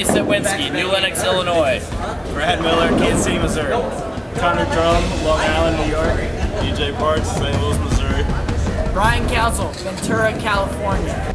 Eddie Cetwinski, New Lenox, Illinois. Brad Miller, Kansas City, Missouri. Connor Druhm, Long Island, New York. EJ Parks, St. Louis, Missouri. Ryan Council, Ventura, California. Hey,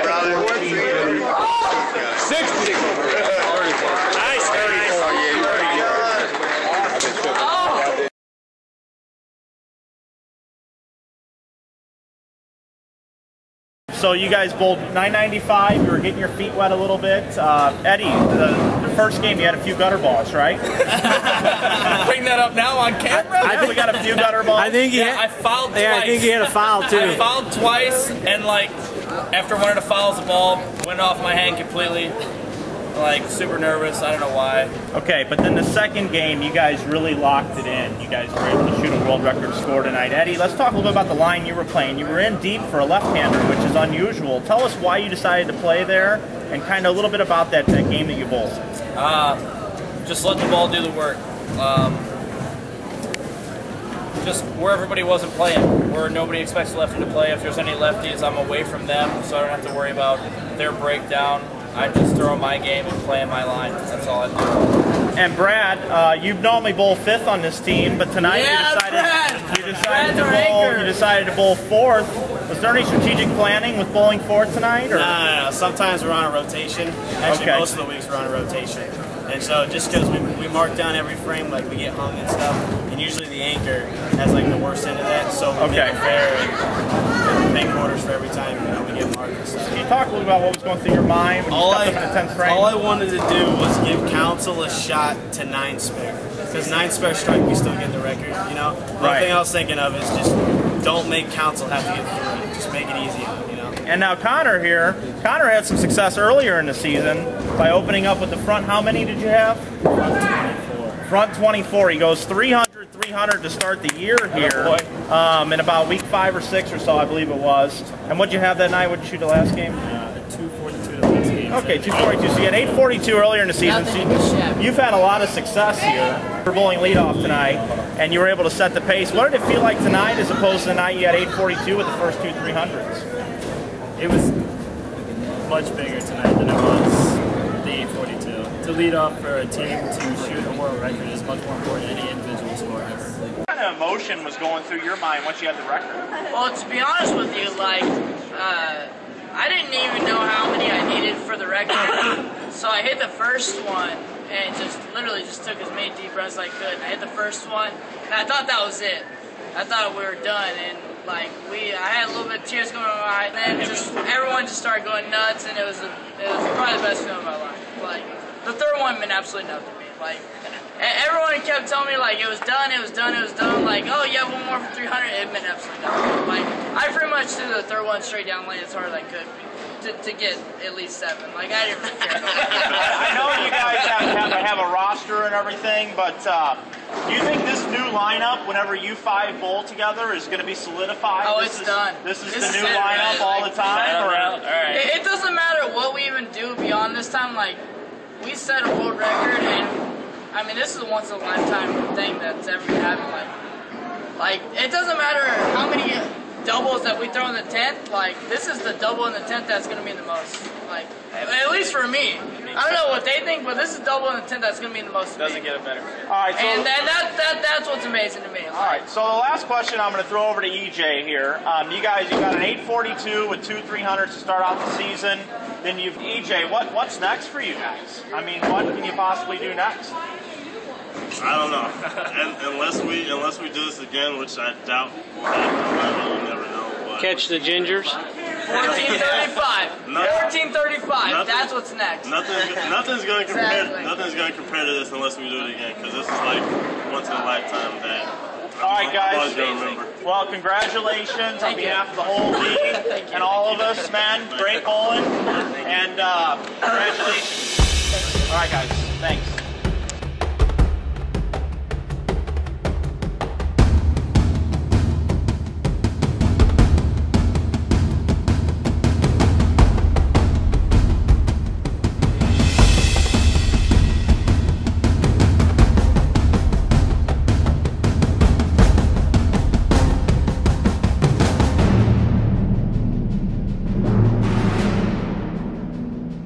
brother. So you guys bowled 995. You were getting your feet wet a little bit. Eddie, the first game you had a few gutter balls, right? Bring that up now on camera. I think we got a few gutter balls. I think he had, I fouled twice. Yeah, I think he had a foul too. I fouled twice, and like after one of the fouls, the ball went off my hand completely. Like super nervous. I don't know why. Okay, but then the second game, you guys really locked it in. You guys were able to shoot a world record score tonight. Eddie, let's talk a little bit about the line you were playing. You were in deep for a left-hander, which is unusual. Tell us why you decided to play there, and kind of a little bit about that game that you bowled. Just let the ball do the work. Just where everybody wasn't playing, where nobody expects a lefty to play. If there's any lefties, I'm away from them, so I don't have to worry about their breakdown. I just throw my game and play my line. That's all I do. And Brad, you normally bowl fifth on this team, but tonight you decided to bowl fourth. Was there any strategic planning with bowling fourth tonight? Or? No. Sometimes we're on a rotation. Actually, most of the weeks we're on a rotation. And so just because we mark down every frame, like we get hung and stuff, and usually the anchor has like the worst end of that, so we make it fair and pay quarters for every time, you know, we get marked and stuff. Can you talk a little about what was going through your mind when you stepped up in the 10th frame? All I wanted to do was give Council a shot to 9-spare, because 9-spare strike, we still get the record, you know? One thing I was thinking of is just don't make Council have to get through it, just make it easy on it, you know? And now Connor here, Connor had some success earlier in the season by opening up with the front. How many did you have? Front 24. He goes 300, 300 to start the year here. In about week 5 or 6 or so, I believe it was. And what'd you have that night? What'd you shoot the last game? 242 to last game. Okay, 242. So you had 842 earlier in the season. So you've had a lot of success here for bowling leadoff tonight, and you were able to set the pace. What did it feel like tonight as opposed to the night you had 842 with the first two 300s? It was much bigger tonight than it was the 842. To lead off for a team to shoot a world record is much more important than any individual score ever. What kind of emotion was going through your mind once you had the record? Well, to be honest with you, like, I didn't even know how many I needed for the record. So I hit the first one and just literally just took as many deep breaths as I could. I hit the first one and I thought that was it. I thought we were done, and like I had a little bit of tears going on my eye, and then just everyone just started going nuts, and it was probably the best feeling of my life. Like the third one meant absolutely nothing to me. Like everyone kept telling me like it was done, it was done, it was done. Like oh yeah, one more for 300. It meant absolutely nothing. Like I pretty much threw the third one straight down lane as hard as I could to get at least 7. Like I didn't really care. I know you guys have a roster and everything, but. Do you think this new lineup, whenever you five bowl together, is going to be solidified? Oh, it's done. This is the new lineup all the time? It doesn't matter what we even do beyond this time. Like, we set a world record, and, I mean, this is a once-in-a-lifetime thing that's ever happened. Like, it doesn't matter how many doubles that we throw in the 10th. Like, this is the double in the 10th that's going to mean the most. Like, at least for me. I don't know what they think, but this is double in the 10th that's going to mean the most. Doesn't get it better. All right, so and that's what's amazing to me. All right, so the last question I'm going to throw over to EJ here. You guys, you got an 842 with two 300s to start out the season. Then you've EJ. What's next for you guys? I mean, what can you possibly do next? I don't know. unless we do this again, which I doubt will happen. We'll never know. But. Catch the Gingers. 1435. No, 1435. That's what's next. Nothing's going to compare. Exactly. Nothing's going to compare to this unless we do it again, because this is like once in a lifetime that. All right, guys. Well, congratulations on behalf of the whole league and all of us, man. Great bowling, and congratulations. All right, guys. Thanks.